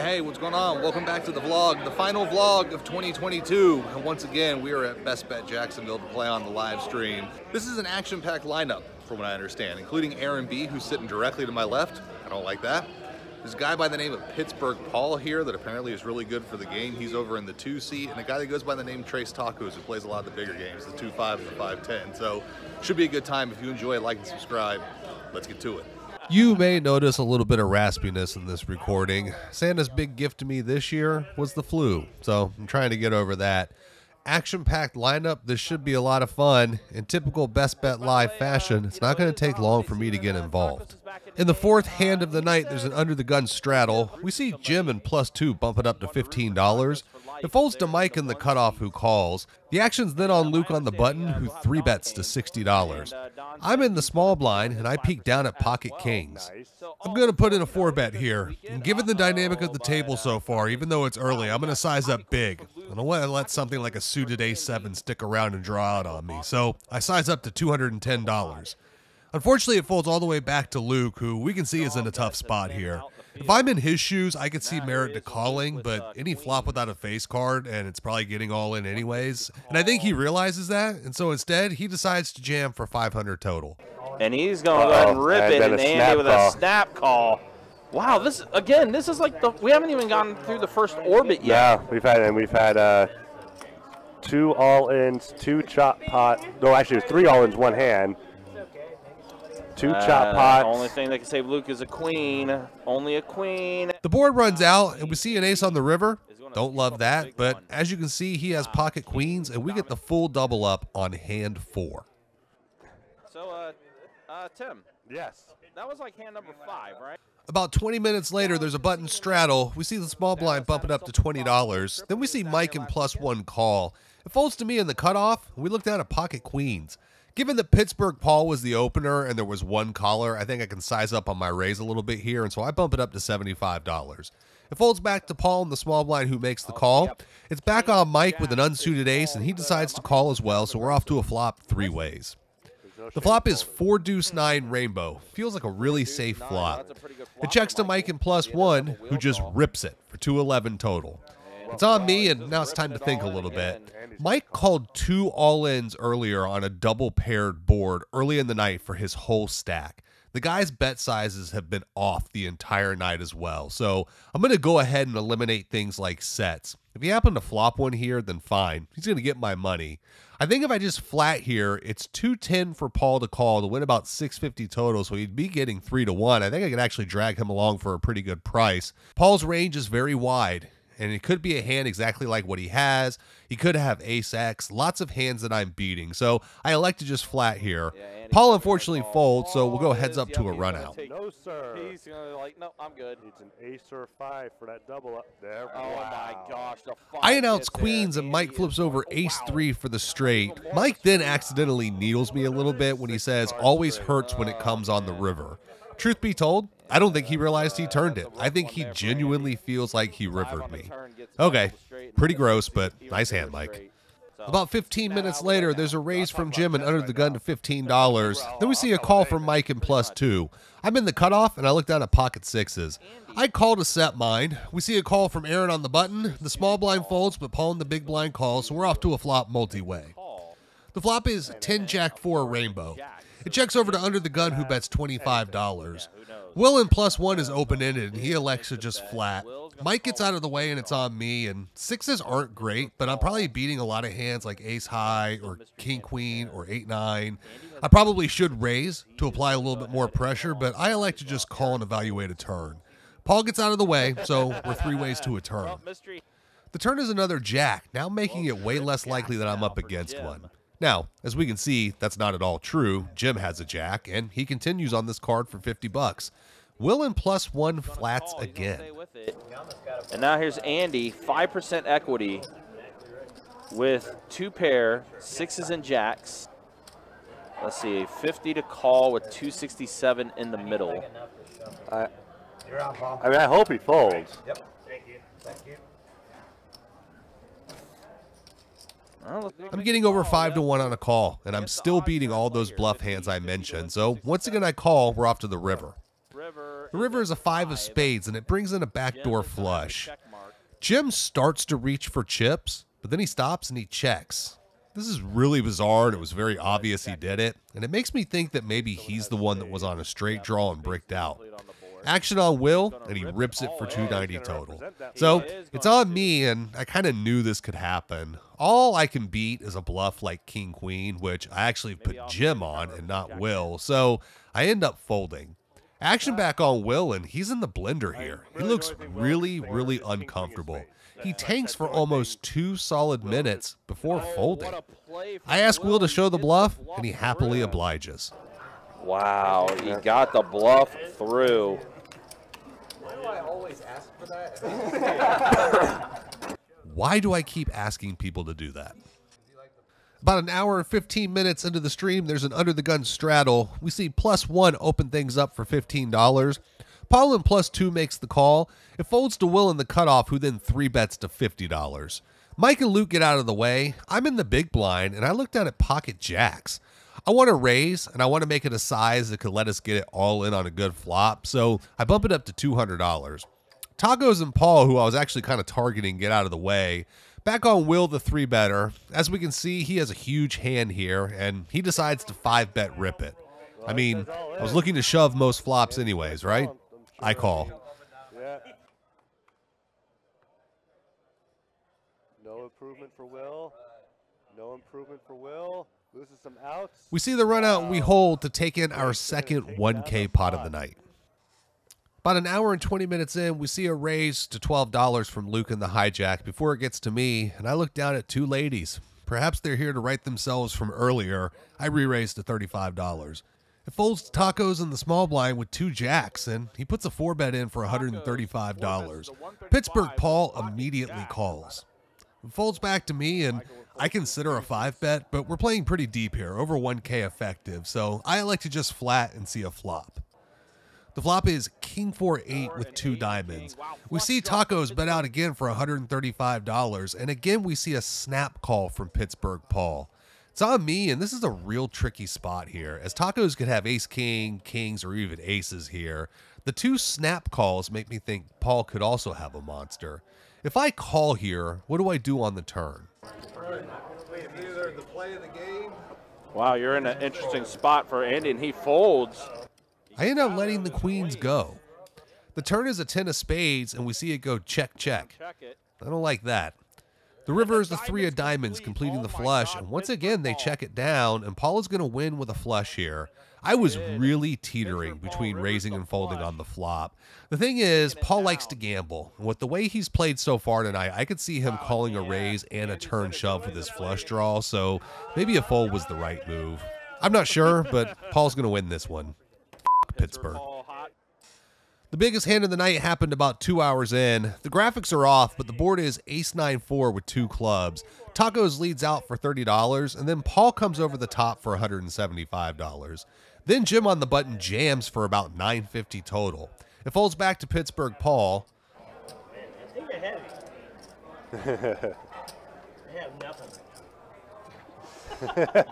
Hey, what's going on? Welcome back to the vlog, the final vlog of 2022. And once again, we are at Best Bet Jacksonville to play on the live stream. This is an action-packed lineup, from what I understand, including Aaron B, who's sitting directly to my left. I don't like that. There's a guy by the name of Pittsburgh Paul here that apparently is really good for the game. He's over in the 2C, and a guy that goes by the name Trace Tacos, who plays a lot of the bigger games, the 2-5 and the 5-10. So, should be a good time. If you enjoy, like and subscribe. Let's get to it. You may notice a little bit of raspiness in this recording. Santa's big gift to me this year was the flu, so I'm trying to get over that. Action-packed lineup. This should be a lot of fun. In typical Best Bet Live fashion, it's not going to take long for me to get involved. In the fourth hand of the night, there's an under-the-gun straddle. We see Jim and +2 bump it up to $15. It folds to Mike in the cutoff, who calls. The action's then on Luke on the button, who 3-bets to $60. I'm in the small blind, and I peek down at pocket kings. I'm going to put in a 4-bet here. And given the dynamic of the table so far, even though it's early, I'm going to size up big. I don't want to let something like a suited A7 stick around and draw out on me, so I size up to $210. Unfortunately, it folds all the way back to Luke, who we can see is in a tough spot here. If I'm in his shoes, I could see merit to calling, but any flop without a face card, and it's probably getting all in anyways. And I think he realizes that, and so instead, he decides to jam for 500 total. And he's going to go ahead and rip it, and Andy with a snap call. Wow, this, again, this is like the, we haven't even gotten through the first orbit yet. Yeah, we've had 2 all-ins, 2 chop pot. No, actually, it was 3 all-ins, 1 hand. 2 chop pots. The only thing that can save Luke is a queen. Only a queen. The board runs out, and we see an ace on the river. Don't love that, but as you can see, he has pocket queens, and we get the full double up on hand 4. So, Tim. Yes. That was like hand number 5, right? About 20 minutes later, there's a button straddle. We see the small blind bump it up to $20. Then we see Mike in +1 call. It folds to me in the cutoff. We look down at pocket queens. Given that Pittsburgh Paul was the opener and there was 1 caller, I think I can size up on my raise a little bit here, and so I bump it up to $75. It folds back to Paul in the small blind, who makes the call. It's back on Mike with an unsuited ace, and he decides to call as well, so we're off to a flop 3 ways. The flop is 4-deuce-9 rainbow. Feels like a really safe flop. It checks to Mike in +1, who just rips it for $211 total. It's on me, and now it's time to think a little bit. Mike called 2 all-ins earlier on a double-paired board early in the night for his whole stack. The guy's bet sizes have been off the entire night as well, so I'm going to go ahead and eliminate things like sets. If he happened to flop one here, then fine. He's going to get my money. I think if I just flat here, it's $210 for Paul to call to win about $650 total, so he'd be getting 3-1. I think I could actually drag him along for a pretty good price. Paul's range is very wide, and it could be a hand exactly like what he has. He could have ace-x, lots of hands that I'm beating. So I elect to just flat here. Yeah, Paul unfortunately folds, so we'll go heads up to a run out. No, sir. He's going to be like, no, I'm good. It's an ace or 5 for that double up there. Oh, wow. My gosh. I announce queens, and Mike flips over ace-3 for the straight. Mike then accidentally needles me a little bit when he says, always hurts when it comes on the river. Truth be told, I don't think he realized he turned it. I think he genuinely feels like he rivered me. Okay, pretty gross, but nice hand, Mike. About 15 minutes later, there's a raise from Jim and under the gun to $15. Then we see a call from Mike in +2. I'm in the cutoff, and I look down at pocket sixes. I call to set mine. We see a call from Aaron on the button. The small blind folds, but Paul in the big blind calls, so we're off to a flop multi-way. The flop is 10-jack-4 rainbow. It checks over to under the gun, who bets $25. Will in +1 is open-ended, and he elects to just flat. Mike gets out of the way, and it's on me, and sixes aren't great, but I'm probably beating a lot of hands like ace-high or king-queen or 8-9. I probably should raise to apply a little bit more pressure, but I elect to just call and evaluate a turn. Paul gets out of the way, so we're 3 ways to a turn. The turn is another jack, now making it way less likely that I'm up against one. Now, as we can see, that's not at all true. Jim has a jack, and he continues on this card for $50. Will in +1 flats again. And now here's Andy, 5% equity with 2 pair, sixes and jacks. Let's see, 50 to call with 267 in the middle. I mean, I hope he folds. Yep. Thank you. Thank you. I'm getting over 5-1 on a call, and I'm still beating all those bluff hands I mentioned. So once again, I call. We're off to the river. The river is a five of spades, and it brings in a backdoor flush. Jim starts to reach for chips, but then he stops and he checks. This is really bizarre, and it was very obvious he did it, and it makes me think that maybe he's the one that was on a straight draw and bricked out. Action on Will, and he rips it for 290 total. So it's on me, and I kind of knew this could happen. All I can beat is a bluff like King Queen, which I actually put Jim on and not Will, so I end up folding. Action back on Will, and he's in the blender here. He looks really, really uncomfortable. He tanks for almost 2 solid minutes before folding. I ask Will to show the bluff, and he happily obliges. Wow, he got the bluff through. Why do I always ask for that? Why do I keep asking people to do that? About an hour and 15 minutes into the stream, there's an under-the-gun straddle. We see +1 open things up for $15. Paul in +2 makes the call. It folds to Will in the cutoff, who then 3-bets to $50. Mike and Luke get out of the way. I'm in the big blind, and I look down at pocket jacks. I want to raise, and I want to make it a size that could let us get it all in on a good flop, so I bump it up to $200. Tacos and Paul, who I was actually kind of targeting, get out of the way. Back on Will, the 3-better. As we can see, he has a huge hand here, and he decides to 5-bet rip it. I mean, I was looking to shove most flops anyways, right? I call. No improvement for Will. No improvement for Will. Some outs. We see the run out, and we hold to take in our second 1K pot of the night. About an hour and 20 minutes in, we see a raise to $12 from Luke in the hijack before it gets to me, and I look down at 2 ladies. Perhaps they're here to right themselves from earlier. I re-raise to $35. It folds to Tacos in the small blind with 2 jacks, and he puts a 4-bet in for $135. Pittsburgh Paul immediately calls. It folds back to me, and I consider a 5-bet, but we're playing pretty deep here, over 1K effective, so I like to just flat and see a flop. The flop is King 4-8 with 2 diamonds. We see Tacos bet out again for $135, and again we see a snap call from Pittsburgh Paul. It's on me, and this is a real tricky spot here, as Tacos could have ace king, kings, or even aces here. The 2 snap calls make me think Paul could also have a monster. If I call here, what do I do on the turn? Wow, you're in an interesting spot for Andy, and he folds. I end up letting the queens go. The turn is a 10 of spades, and we see it go check, check. I don't like that. The river is the 3 of diamonds, completing the flush, and once again, they check it down, and Paul is going to win with a flush here. I was really teetering between raising and folding on the flop. The thing is, Paul likes to gamble. With the way he's played so far tonight, I could see him calling a raise and a turn shove with his flush draw, so maybe a fold was the right move. I'm not sure, but Paul's going to win this one. Pittsburgh. The biggest hand of the night happened about 2 hours in. The graphics are off, but the board is ace-9-4 with 2 clubs. Tacos leads out for $30, and then Paul comes over the top for $175. Then Jim on the button jams for about $950 total. It folds back to Pittsburgh Paul. Man, they are heavy. They have nothing.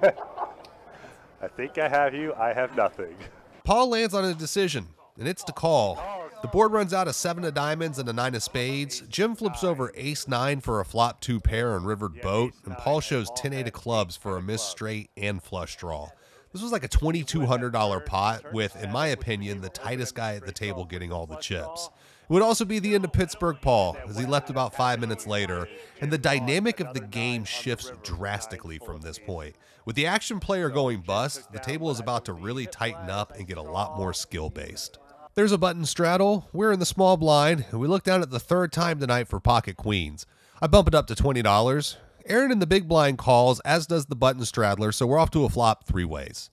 I think I have you. I have nothing. Paul lands on a decision, and it's to call. The board runs out a 7 of diamonds and a 9 of spades. Jim flips over ace-9 for a flop 2 pair and rivered boat, and Paul shows 10-8 of clubs for a missed straight and flush draw. This was like a $2,200 pot with, in my opinion, the tightest guy at the table getting all the chips. It would also be the end of Pittsburgh Paul, as he left about 5 minutes later, and the dynamic of the game shifts drastically from this point. With the action player going bust, the table is about to really tighten up and get a lot more skill-based. There's a button straddle, we're in the small blind, and we look down at the 3rd time tonight for pocket queens. I bump it up to $20. Aaron in the big blind calls, as does the button straddler, so we're off to a flop 3 ways.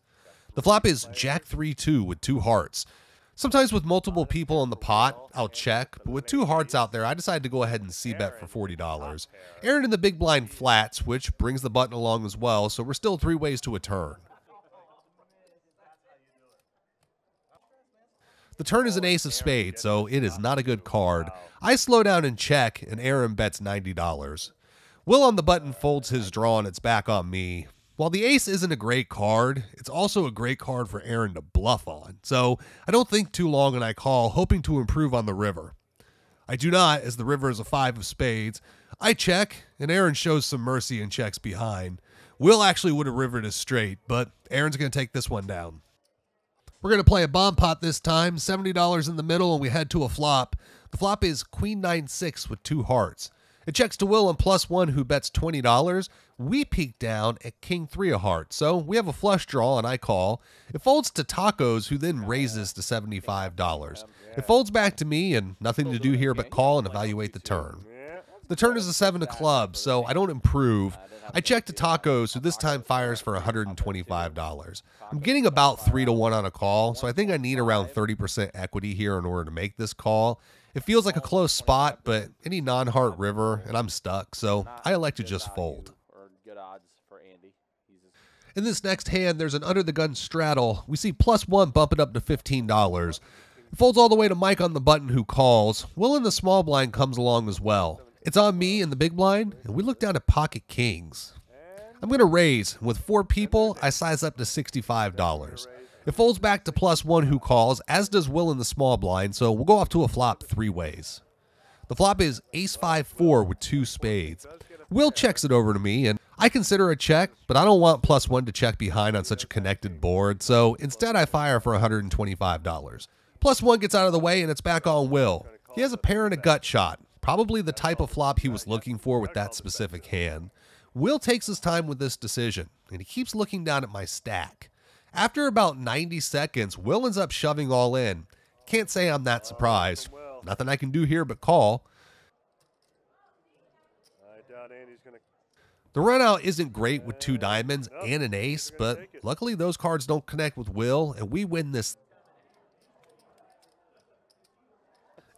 The flop is Jack 3-2 with 2 hearts. Sometimes with multiple people in the pot, I'll check, but with 2 hearts out there, I decide to go ahead and c-bet for $40. Aaron in the big blind flats, which brings the button along as well, so we're still 3 ways to a turn. The turn is an ace of spades, so it is not a good card. I slow down and check, and Aaron bets $90. Will on the button folds his draw, and it's back on me. While the ace isn't a great card, it's also a great card for Aaron to bluff on, so I don't think too long and I call, hoping to improve on the river. I do not, as the river is a 5 of spades. I check, and Aaron shows some mercy and checks behind. Will actually would have rivered his straight, but Aaron's going to take this one down. We're going to play a bomb pot this time, $70 in the middle, and we head to a flop. The flop is Queen 9-6 with 2 hearts. It checks to Will on +1, who bets $20. We peek down at King 3 of hearts, so we have a flush draw, and I call. It folds to Tacos, who then raises to $75. It folds back to me, and nothing to do here but call and evaluate the turn. The turn is a 7 of clubs, so I don't improve. I check to Tacos, who this time fires for $125. I'm getting about 3 to 1 on a call, so I think I need around 30% equity here in order to make this call. It feels like a close spot, but any non-heart river, and I'm stuck, so I elect to just fold. In this next hand, there's an under-the-gun straddle. We see +1 bump it up to $15. It folds all the way to Mike on the button, who calls. Will in the small blind comes along as well. It's on me in the big blind, and we look down at pocket kings. I'm going to raise. With 4 people, I size up to $65. It folds back to +1, who calls, as does Will in the small blind, so we'll go off to a flop 3 ways. The flop is ace 5-4 with 2 spades. Will checks it over to me, and I consider a check, but I don't want +1 to check behind on such a connected board, so instead I fire for $125. +1 gets out of the way, and it's back on Will. He has a pair and a gut shot. Probably the type of flop he was looking for with that specific hand. Will takes his time with this decision, and he keeps looking down at my stack. After about 90 seconds, Will ends up shoving all in. Can't say I'm that surprised. Nothing I can do here but call. The runout isn't great with 2 diamonds and an ace, but luckily those cards don't connect with Will, and we win this.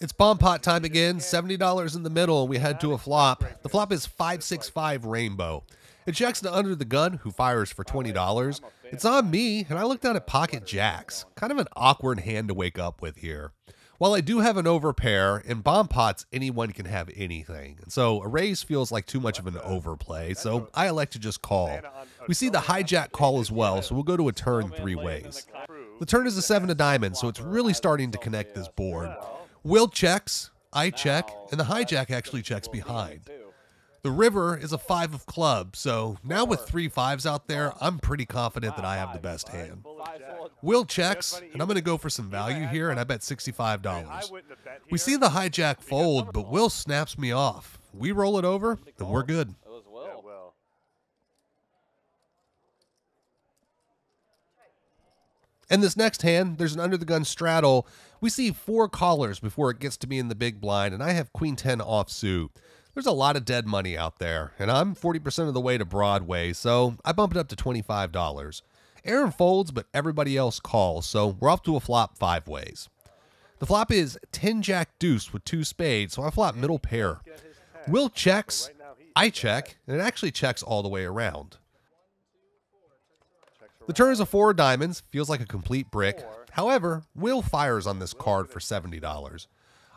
It's bomb pot time again, $70 in the middle, and we head to a flop. The flop is 5-6-5 rainbow. It checks to under the gun, who fires for $20. It's on me, and I look down at pocket jacks. Kind of an awkward hand to wake up with here. While I do have an overpair, in bomb pots, anyone can have anything. And so a raise feels like too much of an overplay, so I elect to just call. We see the hijack call as well, so we'll go to a turn 3 ways. The turn is a 7 of diamonds, so it's really starting to connect this board. Will checks, I check, and the hijack actually checks behind. The river is a 5 of clubs, so now with 3 5s out there, I'm pretty confident that I have the best hand. Will checks, and I'm going to go for some value here, and I bet $65. We see the hijack fold, but Will snaps me off. We roll it over, and we're good. In this next hand, there's an under-the-gun straddle. We see 4 callers before it gets to me in the big blind, and I have Queen 10 offsuit. There's a lot of dead money out there, and I'm 40% of the way to Broadway, so I bump it up to $25. Aaron folds, but everybody else calls, so we're off to a flop 5 ways. The flop is 10 Jack Deuce with 2 spades, so I flop middle pair. Will checks, I check, and it actually checks all the way around. The turn is a 4 of diamonds, feels like a complete brick. However, Will fires on this card for $70.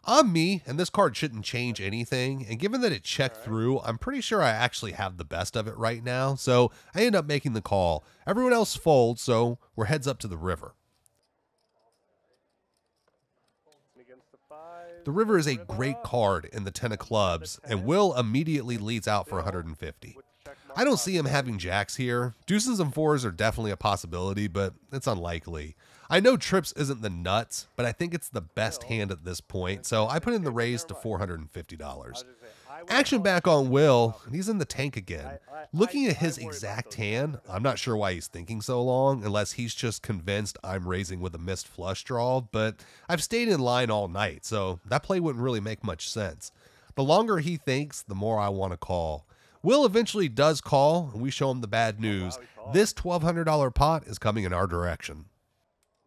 On me, and this card shouldn't change anything, and given that it checked through, I'm pretty sure I actually have the best of it right now, so I end up making the call. Everyone else folds, so we're heads up to the river. The river is a great card in the 10 of clubs, and Will immediately leads out for $150. I don't see him having jacks here. Deuces and 4s are definitely a possibility, but it's unlikely. I know trips isn't the nuts, but I think it's the best hand at this point, so I put in the raise to $450. Action back on Will, and he's in the tank again. Looking at his exact hand, I'm not sure why he's thinking so long, unless he's just convinced I'm raising with a missed flush draw, but I've stayed in line all night, so that play wouldn't really make much sense. The longer he thinks, the more I want to call. Will eventually does call, and we show him the bad news. This $1,200 pot is coming in our direction.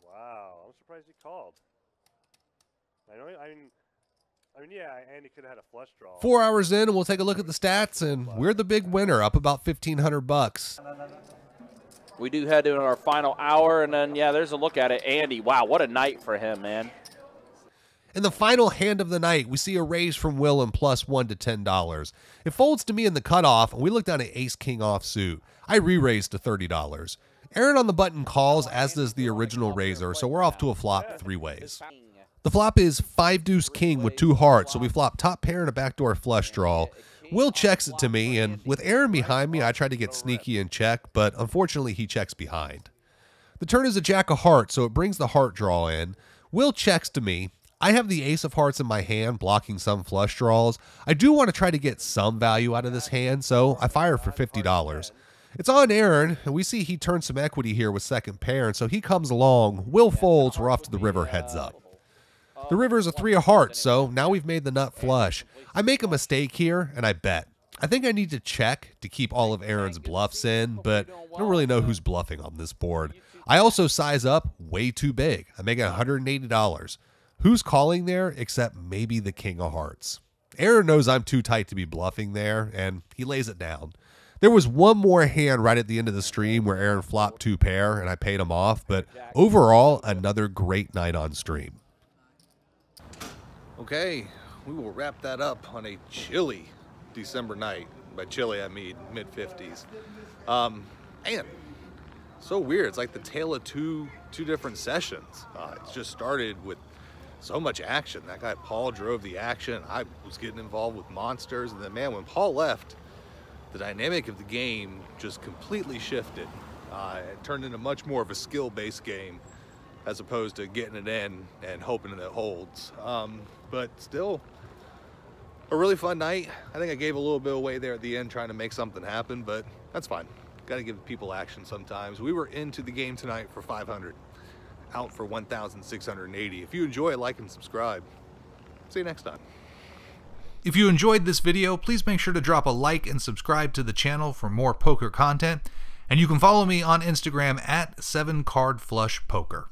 Wow, I'm surprised he called. I mean, yeah, and he could have had a flush draw. 4 hours in, and we'll take a look at the stats, and we're the big winner, up about $1,500. We do head into our final hour, and then, yeah, there's a look at it. Andy, wow, what a night for him, man. In the final hand of the night, we see a raise from Willem +1 to $10. It folds to me in the cutoff, and we look down at ace-king offsuit. I re-raise to $30. Aaron on the button calls, as does the original raiser, so we're off to a flop three ways. The flop is 5-deuce king with 2 hearts, so we flop top pair and a backdoor flush draw. Will checks it to me, and with Aaron behind me, I try to get sneaky and check, but unfortunately he checks behind. The turn is a jack of hearts, so it brings the heart draw in. Will checks to me. I have the ace of hearts in my hand, blocking some flush draws. I do want to try to get some value out of this hand, so I fire for $50. It's on Aaron, and we see he turned some equity here with second pair, and so he comes along. Will folds, we're off to the river heads up. The river is a 3 of hearts, so now we've made the nut flush. I make a mistake here, and I bet. I think I need to check to keep all of Aaron's bluffs in, but I don't really know who's bluffing on this board. I also size up way too big. I make it $180. Who's calling there except maybe the king of hearts? Aaron knows I'm too tight to be bluffing there, and he lays it down. There was one more hand right at the end of the stream where Aaron flopped 2 pair, and I paid him off, but overall, another great night on stream. Okay, we will wrap that up on a chilly December night. By chilly, I mean mid-50s. And so weird. It's like the tale of two different sessions. It just started with so much action. That guy Paul drove the action. I was getting involved with monsters. And then, man, when Paul left, the dynamic of the game just completely shifted. It turned into much more of a skill-based game as opposed to getting it in and hoping that it holds. But still, a really fun night. I think I gave a little bit away there at the end trying to make something happen, but that's fine. Got to give people action sometimes. We were into the game tonight for 500, out for 1,680. If you enjoy, like and subscribe. See you next time. If you enjoyed this video, please make sure to drop a like and subscribe to the channel for more poker content. And you can follow me on Instagram at 7 Card Flush Poker.